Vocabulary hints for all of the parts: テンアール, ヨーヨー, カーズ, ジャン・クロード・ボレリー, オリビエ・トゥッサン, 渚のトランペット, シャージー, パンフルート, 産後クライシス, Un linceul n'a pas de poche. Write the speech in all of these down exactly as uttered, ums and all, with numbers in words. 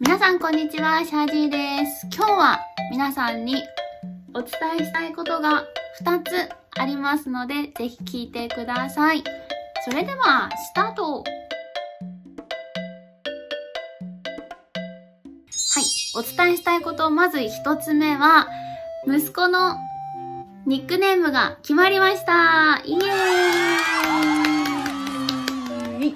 皆さんこんにちは、シャージーです。今日は皆さんにお伝えしたいことがふたつありますので、ぜひ聞いてください。それでは、スタート！はい、お伝えしたいこと、まずひとつめは、息子のニックネームが決まりました。イエーイ！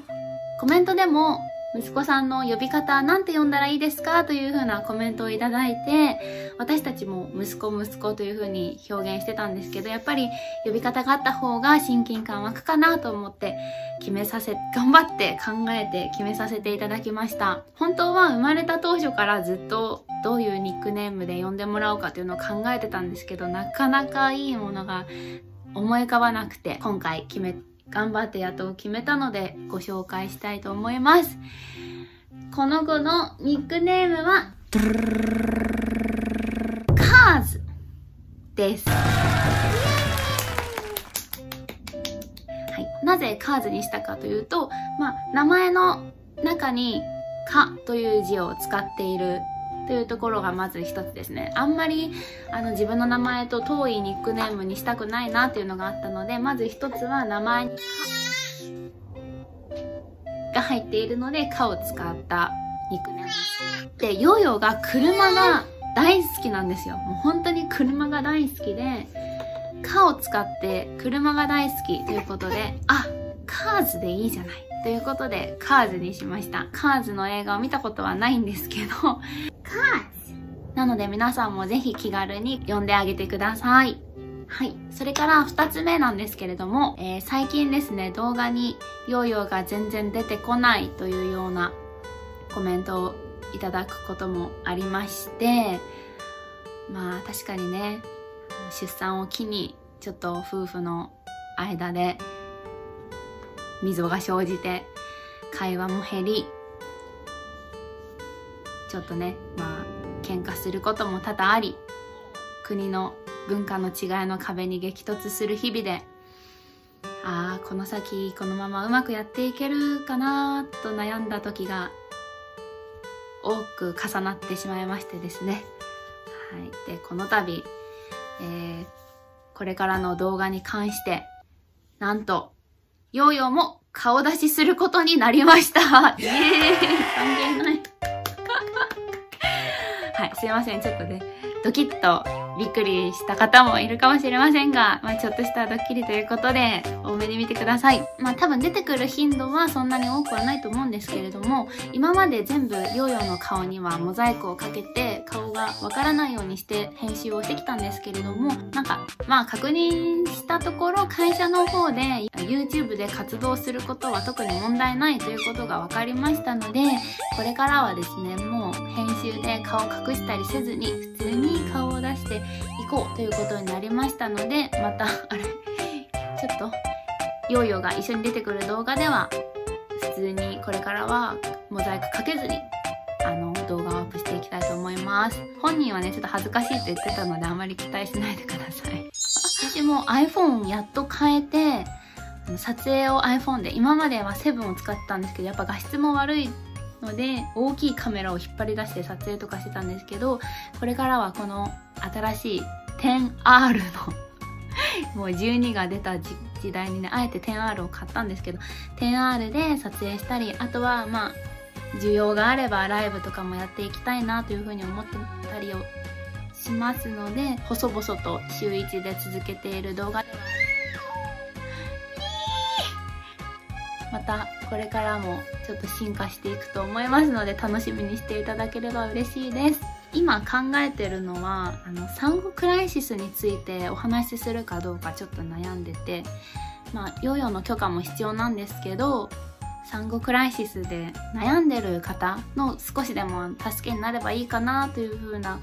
コメントでも、息子さんの呼び方なんて呼んだらいいですかというふうなコメントをいただいて、私たちも息子息子というふうに表現してたんですけど、やっぱり呼び方があった方が親近感湧くかなと思って決めさせ、頑張って考えて決めさせていただきました。本当は生まれた当初からずっとどういうニックネームで呼んでもらおうかというのを考えてたんですけど、なかなかいいものが思い浮かばなくて、今回決めて頑張ってやっと決めたのでご紹介したいと思います。この子のニックネームは、カーズです。はい、なぜカーズにしたかというと、まあ、名前の中に「か」という字を使っているというところがまず一つですね。あんまりあの自分の名前と遠いニックネームにしたくないなっていうのがあったので、まず一つは名前に「が入っているので「か」を使ったニックネームで、ヨーヨーが車が大好きなんですよ。もう本当に車が大好きで「か」を使って車が大好きということで、あ、カーズでいいじゃないということでカーズにしました。カーズの映画を見たことはないんですけどなので皆さんもぜひ気軽に呼んであげてください。はい。それからふたつめなんですけれども、えー、最近ですね、動画にヨーヨーが全然出てこないというようなコメントをいただくこともありまして、まあ確かにね、出産を機にちょっと夫婦の間で溝が生じて会話も減り、ちょっとね、まあ、喧嘩することも多々あり、国の文化の違いの壁に激突する日々で、ああこの先このままうまくやっていけるかなと悩んだ時が多く重なってしまいましてですね、はい、でこの度、えー、これからの動画に関してなんとヨーヨーも顔出しすることになりました。イエーイ関係ないはい、すいません。ちょっとね、ドキッとびっくりした方もいるかもしれませんが、まあ、ちょっとしたドッキリということで、多めに見てください。まあ、多分出てくる頻度はそんなに多くはないと思うんですけれども、今まで全部ヨーヨーの顔にはモザイクをかけて、顔がわからないようにして編集をしてきたんですけれども、なんか、まあ、確認したところ、会社の方で YouTube で活動することは特に問題ないということが分かりましたので、これからはですね、もう編集で顔隠したりせずに普通に顔を出していこうということになりましたので、またあれちょっとヨーヨーが一緒に出てくる動画では普通にこれからはモザイクかけずにあの動画をアップしていきたいと思います。本人はねちょっと恥ずかしいと言ってたのであまり期待しないでください。私も iPhone やっと変えて撮影を iPhone で、今まではセブンを使ってたんですけど、やっぱ画質も悪いので大きいカメラを引っ張り出して撮影とかしてたんですけど、これからはこの新しい テンアール のもうじゅうにが出た時代にね、あえて テンアール を買ったんですけど、 テンアール で撮影したり、あとはまあ需要があればライブとかもやっていきたいなというふうに思ってたりをしますので、細々と週いちで続けている動画ではまたこれからもちょっと進化していくと思いますので、楽しみにしていただければ嬉しいです。今考えてるのはあの産後クライシスについてお話しするかどうかちょっと悩んでて、まあヨーヨーの許可も必要なんですけど、産後クライシスで悩んでる方の少しでも助けになればいいかなという風な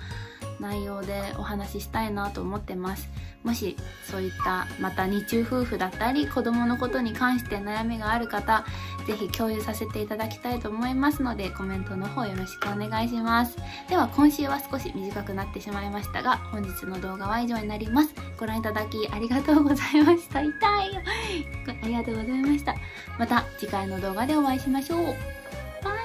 内容でお話ししたいなと思ってます。もしそういったまた日中夫婦だったり子供のことに関して悩みがある方、ぜひ共有させていただきたいと思いますので、コメントの方よろしくお願いします。では今週は少し短くなってしまいましたが、本日の動画は以上になります。ご覧いただきありがとうございました。痛いよありがとうございました。また次回の動画でお会いしましょう。バイバーイ。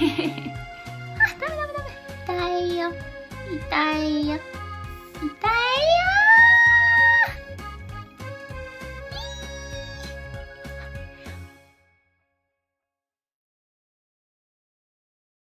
あ、ダメダメダメ。痛いよ。痛いよ。痛い。